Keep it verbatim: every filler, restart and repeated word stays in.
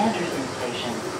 Anderson Station.